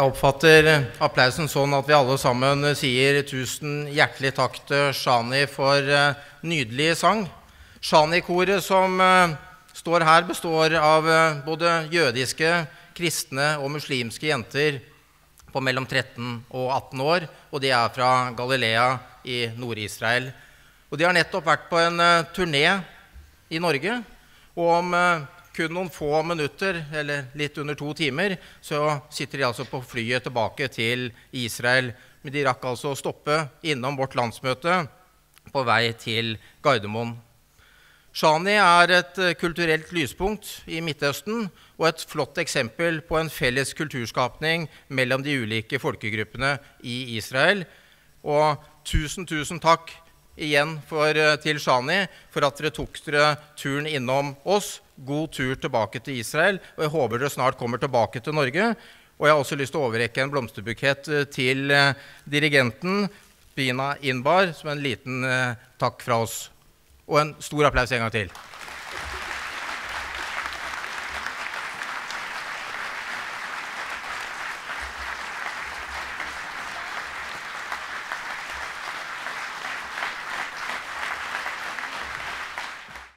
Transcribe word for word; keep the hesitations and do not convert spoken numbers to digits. Jeg oppfatter applausen sånn at vi alle sammen sier tusen hjertelig takk til Shani for nydelig sang. Shani-koret som står her består av både jødiske, kristne og muslimske jenter på mellom tretten og atten år, og de er fra Galilea i Nord-Israel. Og de har nettopp vært på en turné i Norge, og om kun noen få minutter, eller litt under to timer, så sitter de altså på flyet tilbake til Israel. Men de rakk altså å stoppe innom vårt landsmøte på vei til Gardermoen. Shani er et kulturelt lyspunkt i Midtøsten og et flott eksempel på en felles kulturskapning mellom de ulike folkegruppene i Israel. Og tusen, tusen takk igjen for, til Shani for at dere tok dere turen innom oss. God tur tilbake til Israel, og jeg håper dere snart kommer tilbake til Norge. Og jeg har også lyst til å overrekke en blomsterbukett til dirigenten, Bina Inbar, som en liten takk fra oss. Og en stor applaus en gang til.